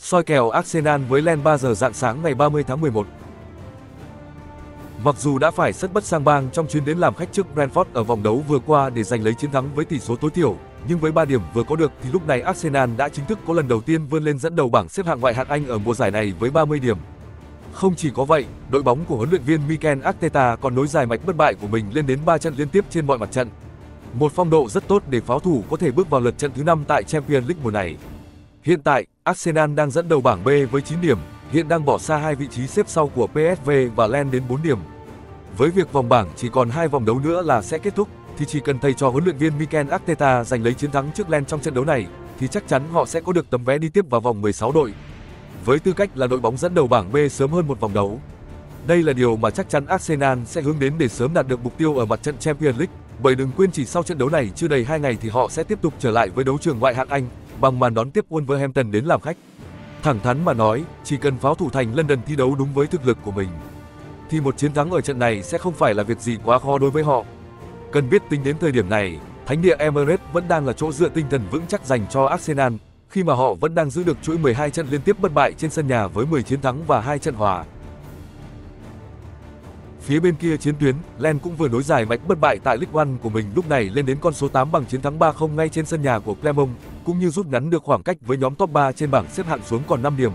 Soi kèo Arsenal với Lens 3 giờ rạng sáng ngày 30 tháng 11. Mặc dù đã phải rất bất sang bang trong chuyến đến làm khách trước Brentford ở vòng đấu vừa qua để giành lấy chiến thắng với tỷ số tối thiểu, nhưng với 3 điểm vừa có được thì lúc này Arsenal đã chính thức có lần đầu tiên vươn lên dẫn đầu bảng xếp hạng ngoại hạng Anh ở mùa giải này với 30 điểm. Không chỉ có vậy, đội bóng của huấn luyện viên Mikel Arteta còn nối dài mạch bất bại của mình lên đến 3 trận liên tiếp trên mọi mặt trận. Một phong độ rất tốt để pháo thủ có thể bước vào lượt trận thứ 5 tại Champions League mùa này. Hiện tại, Arsenal đang dẫn đầu bảng B với 9 điểm, hiện đang bỏ xa hai vị trí xếp sau của PSV và Lens đến 4 điểm. Với việc vòng bảng chỉ còn 2 vòng đấu nữa là sẽ kết thúc, thì chỉ cần thầy trò huấn luyện viên Mikel Arteta giành lấy chiến thắng trước Lens trong trận đấu này, thì chắc chắn họ sẽ có được tấm vé đi tiếp vào vòng 16 đội. Với tư cách là đội bóng dẫn đầu bảng B sớm hơn một vòng đấu, đây là điều mà chắc chắn Arsenal sẽ hướng đến để sớm đạt được mục tiêu ở mặt trận Champions League. Bởi đừng quên chỉ sau trận đấu này chưa đầy 2 ngày thì họ sẽ tiếp tục trở lại với đấu trường ngoại hạng Anh bằng màn đón tiếp Wolverhampton đến làm khách. Thẳng thắn mà nói, chỉ cần pháo thủ thành London thi đấu đúng với thực lực của mình, thì một chiến thắng ở trận này sẽ không phải là việc gì quá khó đối với họ. Cần biết tính đến thời điểm này, thánh địa Emirates vẫn đang là chỗ dựa tinh thần vững chắc dành cho Arsenal, khi mà họ vẫn đang giữ được chuỗi 12 trận liên tiếp bất bại trên sân nhà với 10 chiến thắng và 2 trận hòa. Phía bên kia chiến tuyến, Lens cũng vừa nối dài mạch bất bại tại League One của mình lúc này lên đến con số 8 bằng chiến thắng 3-0 ngay trên sân nhà của Clermont, cũng như rút ngắn được khoảng cách với nhóm top 3 trên bảng xếp hạng xuống còn 5 điểm.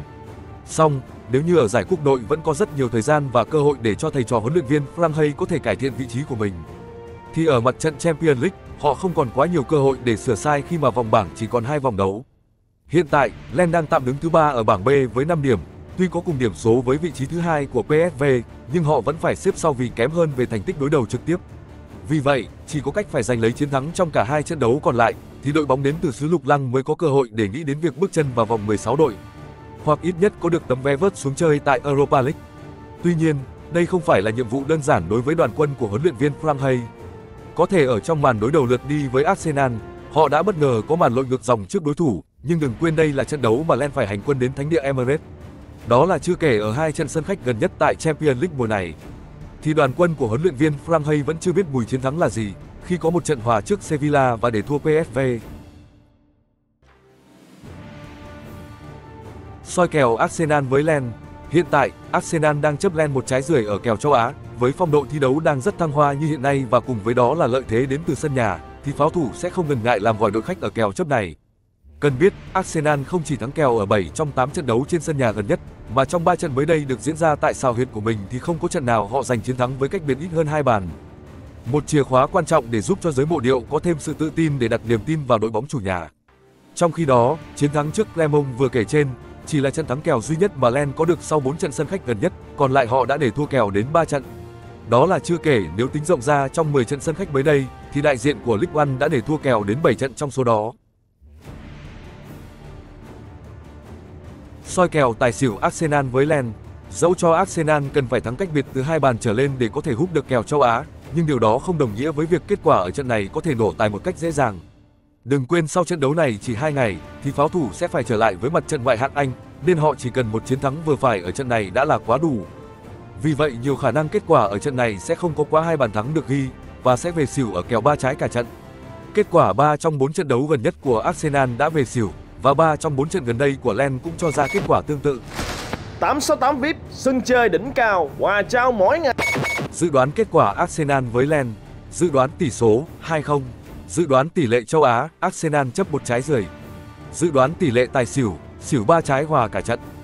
Song, nếu như ở giải quốc nội vẫn có rất nhiều thời gian và cơ hội để cho thầy trò huấn luyện viên Franck Haise có thể cải thiện vị trí của mình, thì ở mặt trận Champions League, họ không còn quá nhiều cơ hội để sửa sai khi mà vòng bảng chỉ còn 2 vòng đấu. Hiện tại, Lens đang tạm đứng thứ 3 ở bảng B với 5 điểm. Tuy có cùng điểm số với vị trí thứ 2 của PSV, nhưng họ vẫn phải xếp sau vì kém hơn về thành tích đối đầu trực tiếp. Vì vậy, chỉ có cách phải giành lấy chiến thắng trong cả 2 trận đấu còn lại, thì đội bóng đến từ xứ Lục Lăng mới có cơ hội để nghĩ đến việc bước chân vào vòng 16 đội, hoặc ít nhất có được tấm vé vớt xuống chơi tại Europa League. Tuy nhiên, đây không phải là nhiệm vụ đơn giản đối với đoàn quân của huấn luyện viên Franck Haise. Có thể ở trong màn đối đầu lượt đi với Arsenal, họ đã bất ngờ có màn lội ngược dòng trước đối thủ, nhưng đừng quên đây là trận đấu mà Lens phải hành quân đến thánh địa Emirates. Đó là chưa kể ở 2 trận sân khách gần nhất tại Champions League mùa này, thì đoàn quân của huấn luyện viên Franck Haise vẫn chưa biết mùi chiến thắng là gì khi có một trận hòa trước Sevilla và để thua PSV. Soi kèo Arsenal với Lens. Hiện tại, Arsenal đang chấp Lens 1.5 ở kèo châu Á. Với phong độ thi đấu đang rất thăng hoa như hiện nay và cùng với đó là lợi thế đến từ sân nhà, thì pháo thủ sẽ không ngần ngại làm gọi đội khách ở kèo chấp này. Cần biết, Arsenal không chỉ thắng kèo ở 7 trong 8 trận đấu trên sân nhà gần nhất, mà trong 3 trận mới đây được diễn ra tại sao huyệt của mình thì không có trận nào họ giành chiến thắng với cách biệt ít hơn 2 bàn. Một chìa khóa quan trọng để giúp cho giới mộ điệu có thêm sự tự tin để đặt niềm tin vào đội bóng chủ nhà. Trong khi đó, chiến thắng trước Clermont vừa kể trên chỉ là trận thắng kèo duy nhất mà Lens có được sau 4 trận sân khách gần nhất, còn lại họ đã để thua kèo đến 3 trận. Đó là chưa kể nếu tính rộng ra trong 10 trận sân khách mới đây thì đại diện của League One đã để thua kèo đến 7 trận trong số đó. Soi kèo tài xỉu Arsenal với Lens. Dẫu cho Arsenal cần phải thắng cách biệt từ 2 bàn trở lên để có thể húp được kèo châu Á, nhưng điều đó không đồng nghĩa với việc kết quả ở trận này có thể đổ tài một cách dễ dàng. Đừng quên sau trận đấu này chỉ 2 ngày thì pháo thủ sẽ phải trở lại với mặt trận ngoại hạng Anh, nên họ chỉ cần một chiến thắng vừa phải ở trận này đã là quá đủ. Vì vậy nhiều khả năng kết quả ở trận này sẽ không có quá 2 bàn thắng được ghi và sẽ về xỉu ở kèo 3 trái cả trận. Kết quả 3 trong 4 trận đấu gần nhất của Arsenal đã về xỉu, và 3 trong 4 trận gần đây của Lens cũng cho ra kết quả tương tự. 868 VIP sân chơi đỉnh cao, quà trao mỗi ngày. Dự đoán kết quả Arsenal với Lens. Dự đoán tỷ số 2-0. Dự đoán tỷ lệ châu Á, Arsenal chấp 1.5. Dự đoán tỷ lệ tài xỉu, xỉu 3 trái hòa cả trận.